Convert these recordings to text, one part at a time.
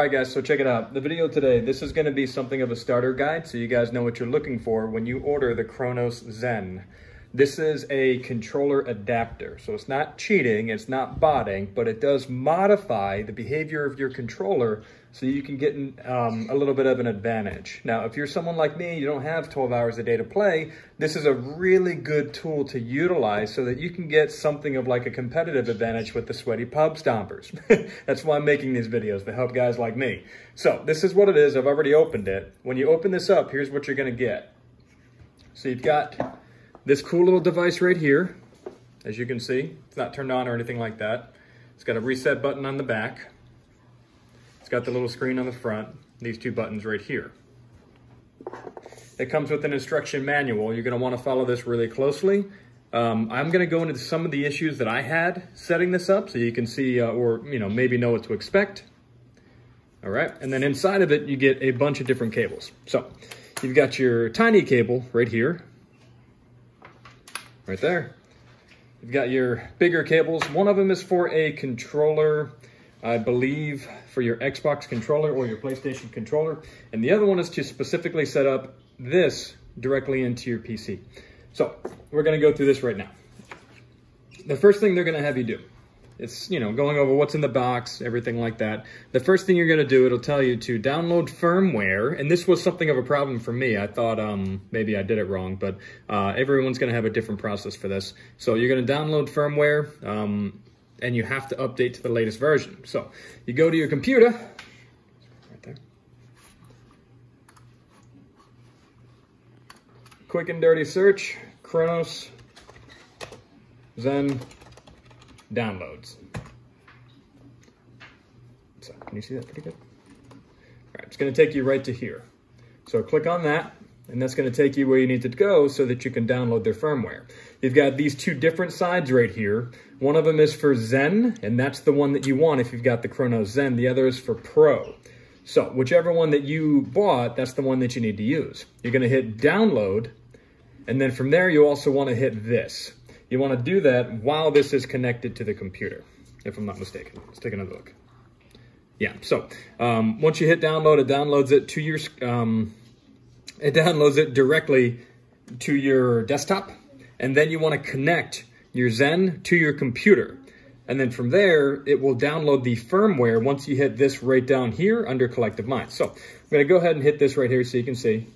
All right, guys, so check it out. The video today, this is going to be something of a starter guide so you guys know what you're looking for when you order the Cronus Zen. This is a controller adapter, so it's not cheating, it's not botting, but it does modify the behavior of your controller so you can get a little bit of an advantage. Now, if you're someone like me, you don't have 12 hours a day to play, this is a really good tool to utilize so that you can get something of like a competitive advantage with the sweaty pub stompers. That's why I'm making these videos, to help guys like me. So this is what it is. I've already opened it. When you open this up, here's what you're going to get. So you've got this cool little device right here. As you can see, it's not turned on or anything like that. It's got a reset button on the back. Got the little screen on the front, these two buttons right here. It comes with an instruction manual. You're going to want to follow this really closely. I'm going to go into some of the issues that I had setting this up so you can see or maybe know what to expect. All right, and then inside of it you get a bunch of different cables. So you've got your tiny cable right here, right there. You've got your bigger cables. One of them is for a controller, I believe, for your Xbox controller or your PlayStation controller. And the other one is to specifically set up this directly into your PC. So we're going to go through this right now. The first thing they're going to have you do, it's, going over what's in the box, everything like that. The first thing you're going to do, it'll tell you to download firmware. And this was something of a problem for me. I thought maybe I did it wrong, but everyone's going to have a different process for this. So you're going to download firmware. And you have to update to the latest version. So you go to your computer, right there. Quick and dirty search, Cronus Zen downloads. So can you see that pretty good? All right, it's gonna take you right to here. So click on that, and that's gonna take you where you need to go so that you can download their firmware. You've got these two different sides right here. One of them is for Zen, and that's the one that you want if you've got the Cronus Zen. The other is for Pro. So whichever one that you bought, that's the one that you need to use. You're gonna hit download, and then from there, you also wanna hit this. You wanna do that while this is connected to the computer, if I'm not mistaken. Let's take another look. Yeah, so once you hit download, it downloads it to your, it downloads it directly to your desktop, and then you want to connect your Zen to your computer. And then from there, it will download the firmware once you hit this right down here under Collective Mind. So I'm going to go ahead and hit this right here so you can see.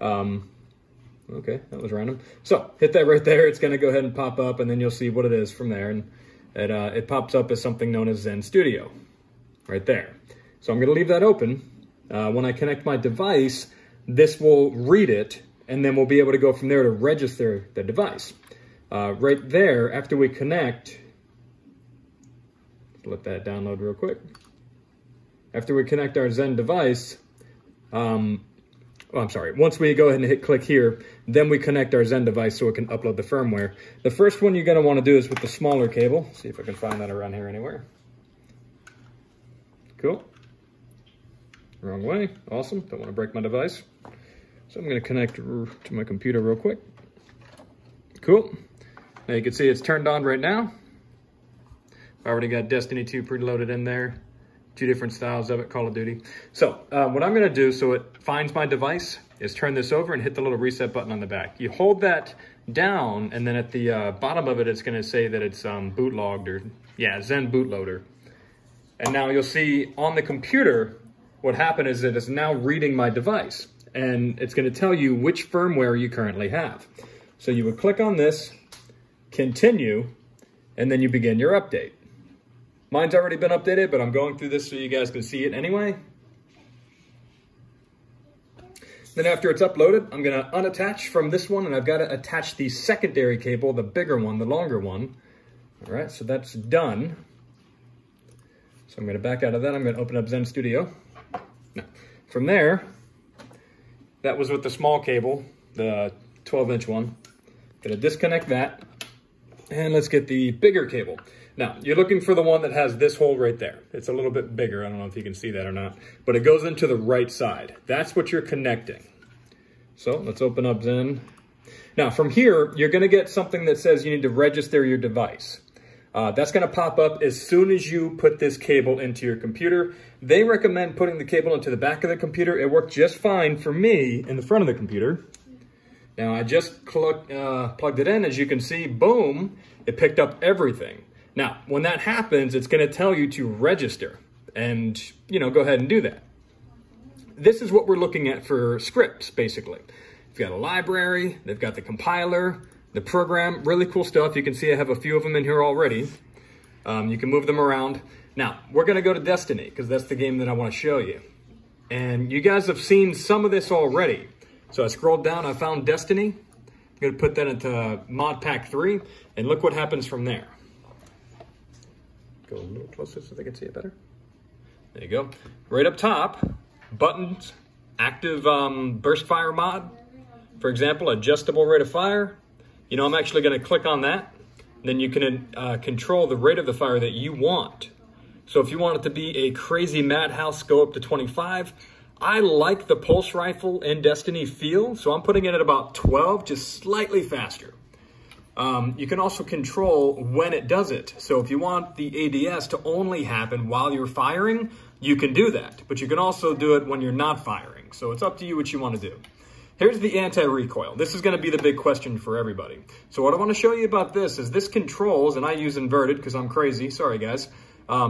Okay, that was random. So hit that right there. It's going to go ahead and pop up, and then you'll see what it is from there. And it pops up as something known as Zen Studio right there. So I'm going to leave that open. When I connect my device, this will read it, and then we'll be able to go from there to register the device. Right there, after we connect, let that download real quick. After we connect our Zen device, once we go ahead and hit click here, then we connect our Zen device so it can upload the firmware. The first one you're gonna wanna do is with the smaller cable. Let's see if I can find that around here anywhere. Cool. Wrong way, awesome, don't wanna break my device. So I'm gonna connect to my computer real quick. Cool, now you can see it's turned on right now. I already got Destiny 2 preloaded in there, two different styles of it, Call of Duty. So what I'm gonna do so it finds my device is turn this over and hit the little reset button on the back. You hold that down, and then at the bottom of it, it's gonna say that it's bootlogged or, yeah, Zen bootloader. And now you'll see on the computer, what happened is it is now reading my device, and it's going to tell you which firmware you currently have. So you would click on this, continue, and then you begin your update. Mine's already been updated, but I'm going through this so you guys can see it anyway. Then after it's uploaded, I'm going to unattach from this one, and I've got to attach the secondary cable, the bigger one, the longer one. All right, so that's done. So I'm going to back out of that. I'm going to open up Zen Studio. No. From there, that was with the small cable, the 12-inch one. Gonna disconnect that, and let's get the bigger cable. Now, you're looking for the one that has this hole right there. It's a little bit bigger. I don't know if you can see that or not, but it goes into the right side. That's what you're connecting. So let's open up Zen. Now, from here, you're gonna get something that says you need to register your device. That's going to pop up as soon as you put this cable into your computer. They recommend putting the cable into the back of the computer. It worked just fine for me in the front of the computer. Now, I just plugged it in. As you can see, boom, it picked up everything. Now, when that happens, it's going to tell you to register and, you know, go ahead and do that. This is what we're looking at for scripts, basically. You've got a library, they've got the compiler, the program, really cool stuff. You can see I have a few of them in here already. You can move them around. Now, we're going to go to Destiny because that's the game that I want to show you. And you guys have seen some of this already. So I scrolled down, I found Destiny. I'm going to put that into Mod Pack 3 and look what happens from there. Go a little closer so they can see it better. There you go. Right up top, buttons, active burst fire mod. For example, adjustable rate of fire. You know, I'm actually going to click on that. Then you can control the rate of the fire that you want. So if you want it to be a crazy madhouse, go up to 25. I like the pulse rifle and Destiny feel, so I'm putting it at about 12, just slightly faster. You can also control when it does it. So if you want the ADS to only happen while you're firing, you can do that. But you can also do it when you're not firing. So it's up to you what you want to do. Here's the anti-recoil. This is going to be the big question for everybody. So what I want to show you about this is this controls, and I use inverted because I'm crazy. Sorry, guys.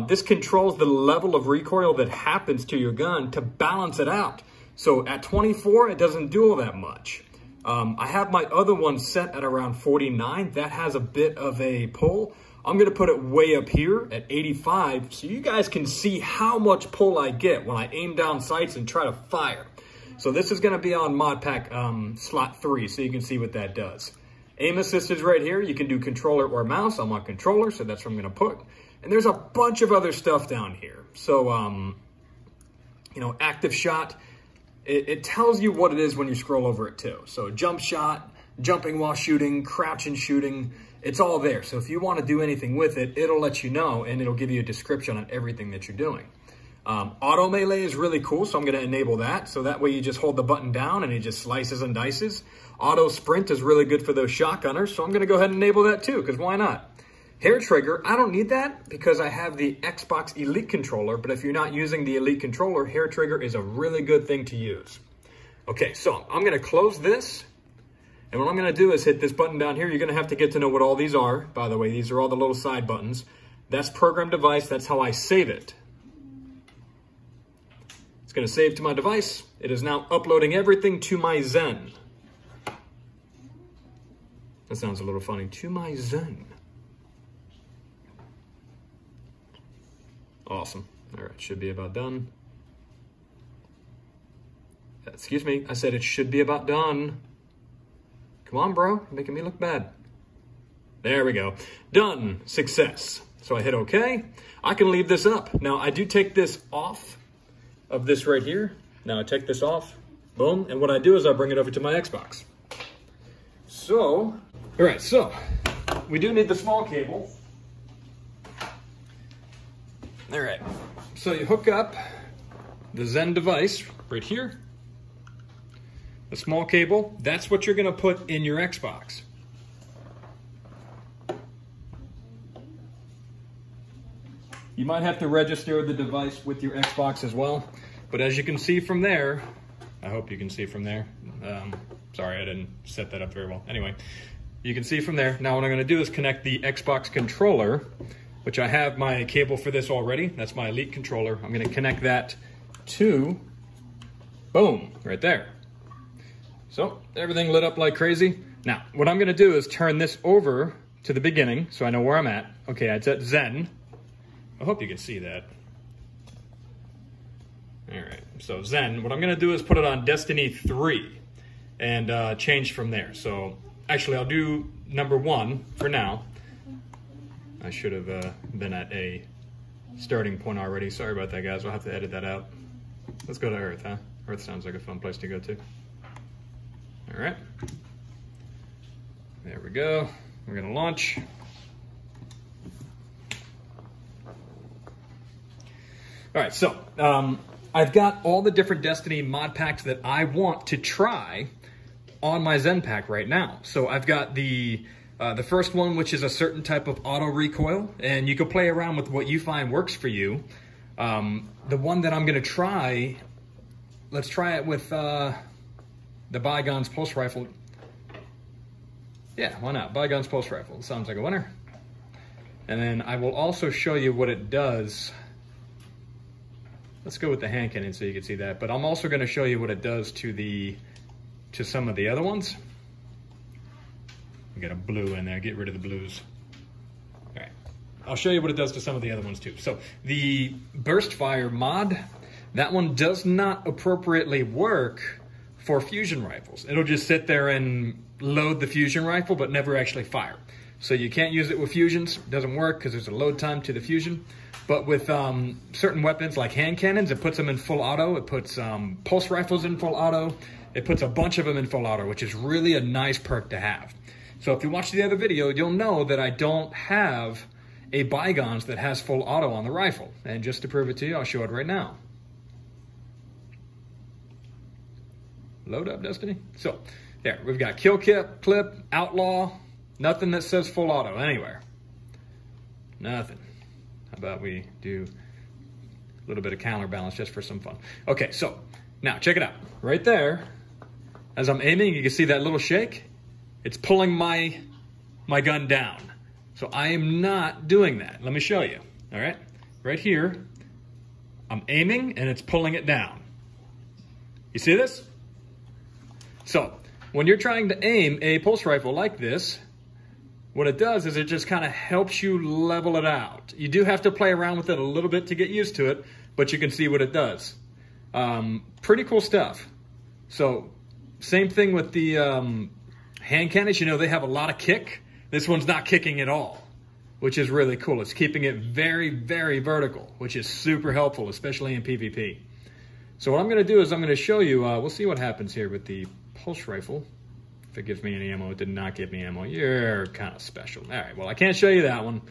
This controls the level of recoil that happens to your gun to balance it out. So at 24, it doesn't do all that much. I have my other one set at around 49. That has a bit of a pull. I'm going to put it way up here at 85 so you guys can see how much pull I get when I aim down sights and try to fire. So this is going to be on Mod Pack slot 3, so you can see what that does. Aim assist is right here. You can do controller or mouse. I'm on controller, so that's what I'm going to put. And there's a bunch of other stuff down here. So, you know, active shot. It tells you what it is when you scroll over it, too. So jump shot, jumping while shooting, crouching shooting. It's all there. So if you want to do anything with it, it'll let you know, and it'll give you a description on everything that you're doing. Auto melee is really cool, so I'm going to enable that. So that way you just hold the button down and it just slices and dices. Auto sprint is really good for those shotgunners, so I'm going to go ahead and enable that too, because why not? Hair trigger, I don't need that because I have the Xbox Elite Controller, but if you're not using the Elite Controller, hair trigger is a really good thing to use. Okay, so I'm going to close this, and what I'm going to do is hit this button down here. You're going to have to get to know what all these are. By the way, these are all the little side buttons. That's program device. That's how I save it. It's going to save to my device. It is now uploading everything to my Zen. That sounds a little funny. To my Zen. Awesome. All right, should be about done. Excuse me, I said it should be about done. Come on, bro, you're making me look bad. There we go. Done. Success. So I hit OK. I can leave this up. Now, I do take this off of this right here. Now I take this off, boom, and what I do is I bring it over to my Xbox. So, all right, so we do need the small cable. All right, so you hook up the Zen device right here, the small cable, that's what you're gonna put in your Xbox. You might have to register the device with your Xbox as well. But as you can see from there, I hope you can see from there. Sorry, I didn't set that up very well. Anyway, you can see from there. Now what I'm going to do is connect the Xbox controller, which I have my cable for this already. That's my Elite controller. I'm going to connect that to, boom, right there. So everything lit up like crazy. Now, what I'm going to do is turn this over to the beginning so I know where I'm at. Okay, it's at Zen. I hope you can see that. All right, so Zen, what I'm gonna do is put it on Destiny 3 and change from there. So actually I'll do number 1 for now. I should have been at a starting point already. Sorry about that, guys, I'll have to edit that out. Let's go to Earth, huh? Earth sounds like a fun place to go to. All right, there we go. We're gonna launch. All right, so I've got all the different Destiny mod packs that I want to try on my Zen pack right now. So I've got the The first one, which is a certain type of auto recoil, and you can play around with what you find works for you. The one that I'm going to try, let's try it with the Bygones Pulse Rifle. Yeah, why not? Bygones Pulse Rifle. Sounds like a winner. And then I will also show you what it does. Let's go with the hand cannon so you can see that. But I'm also going to show you what it does to some of the other ones. We got a blue in there, get rid of the blues. All right, I'll show you what it does to some of the other ones too. So the burst fire mod, that one does not appropriately work for fusion rifles. It'll just sit there and load the fusion rifle, but never actually fire. So you can't use it with fusions, it doesn't work because there's a load time to the fusion. But with certain weapons like hand cannons, it puts them in full auto, it puts pulse rifles in full auto, it puts a bunch of them in full auto, which is really a nice perk to have. So if you watch the other video, you'll know that I don't have a Bygones that has full auto on the rifle. And just to prove it to you, I'll show it right now. Load up, Destiny. So there, we've got kill clip, outlaw, nothing that says full auto anywhere. Nothing. How about we do a little bit of counterbalance just for some fun? Okay, so now check it out. Right there, as I'm aiming, you can see that little shake. It's pulling my gun down. So I am not doing that. Let me show you. All right, right here, I'm aiming and it's pulling it down. You see this? So when you're trying to aim a pulse rifle like this, what it does is it just kind of helps you level it out. You do have to play around with it a little bit to get used to it, but you can see what it does. Pretty cool stuff. So same thing with the hand cannons, you know, they have a lot of kick. This one's not kicking at all, which is really cool. It's keeping it very, very vertical, which is super helpful, especially in PvP. So what I'm going to do is I'm going to show you, we'll see what happens here with the pulse rifle. If it gives me any ammo, it did not give me ammo. You're kind of special. All right, well, I can't show you that one,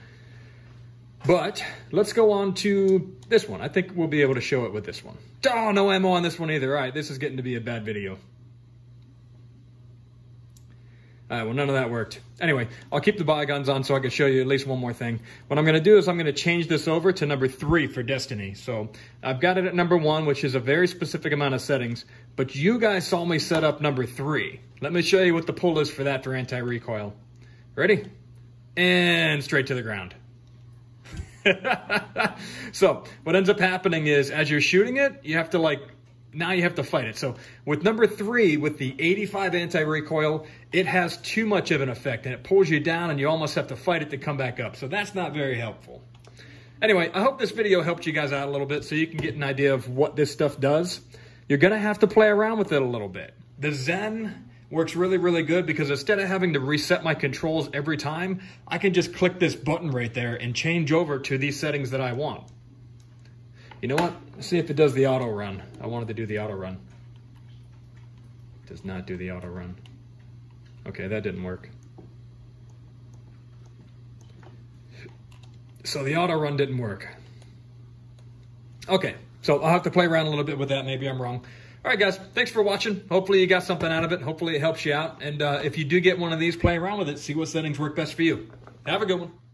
but let's go on to this one. I think we'll be able to show it with this one. Oh, no ammo on this one either. All right, this is getting to be a bad video. Well, none of that worked. Anyway, I'll keep the Bygones on so I can show you at least one more thing. What I'm going to do is I'm going to change this over to number 3 for Destiny. So I've got it at number 1, which is a very specific amount of settings. But you guys saw me set up number 3. Let me show you what the pull is for that for anti-recoil. Ready? And straight to the ground. So what ends up happening is as you're shooting it, you have to like... Now you have to fight it. So with number 3, with the 85 anti-recoil, it has too much of an effect, and it pulls you down, and you almost have to fight it to come back up. So that's not very helpful. Anyway, I hope this video helped you guys out a little bit so you can get an idea of what this stuff does. You're going to have to play around with it a little bit. The Zen works really, really good because instead of having to reset my controls every time, I can just click this button right there and change over to these settings that I want. You know what? Let's see if it does the auto run. I wanted to do the auto run. It does not do the auto run. Okay, that didn't work. So the auto run didn't work. Okay, so I'll have to play around a little bit with that. Maybe I'm wrong. All right, guys, thanks for watching. Hopefully you got something out of it. Hopefully it helps you out. And if you do get one of these, play around with it. See what settings work best for you. Have a good one.